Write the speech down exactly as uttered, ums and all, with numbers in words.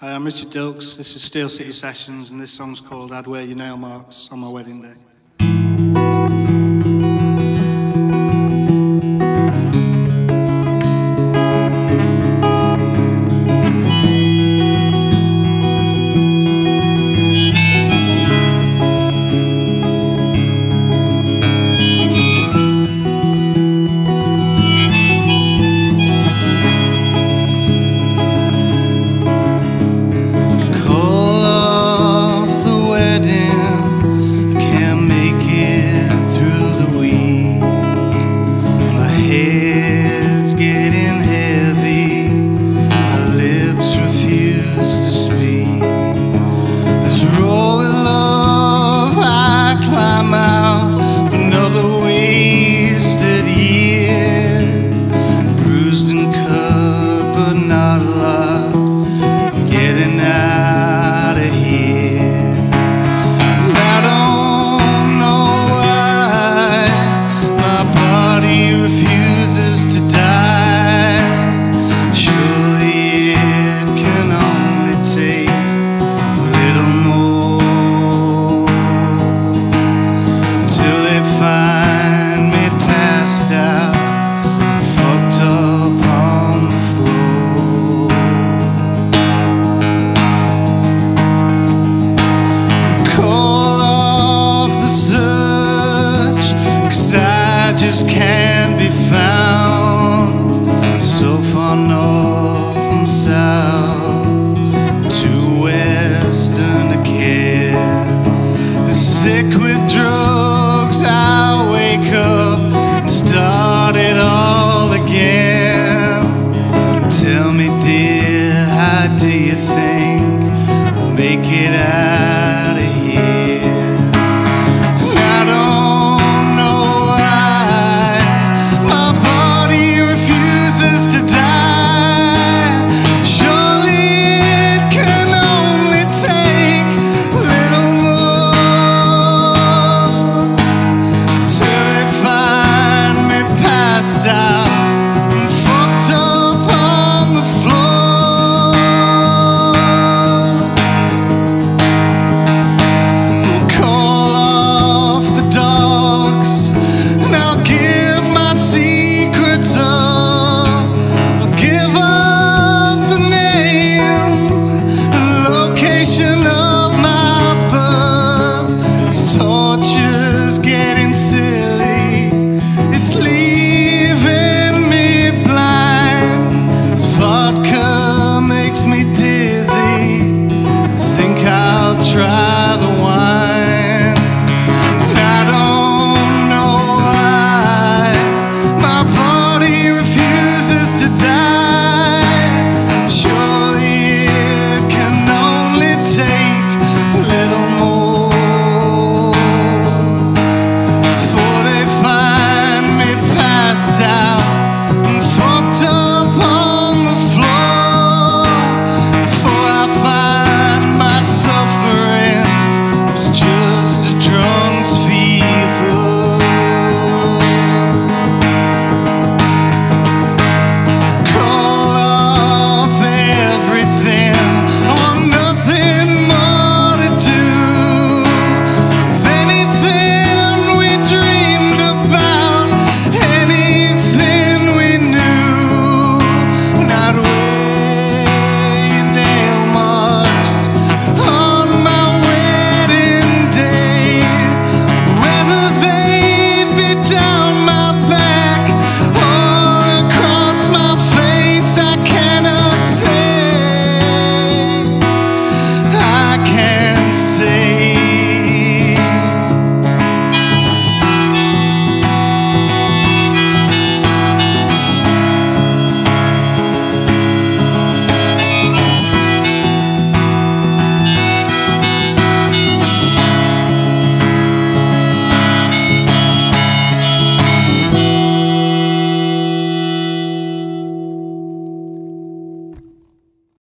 Hi, I'm Richard Dilks, this is Steel City Sessions, and this song's called I'd Wear Your Nail Marks on My Wedding Day. Just can't be found. I'm so far north and south, too western to care. Sick with drugs, I wake up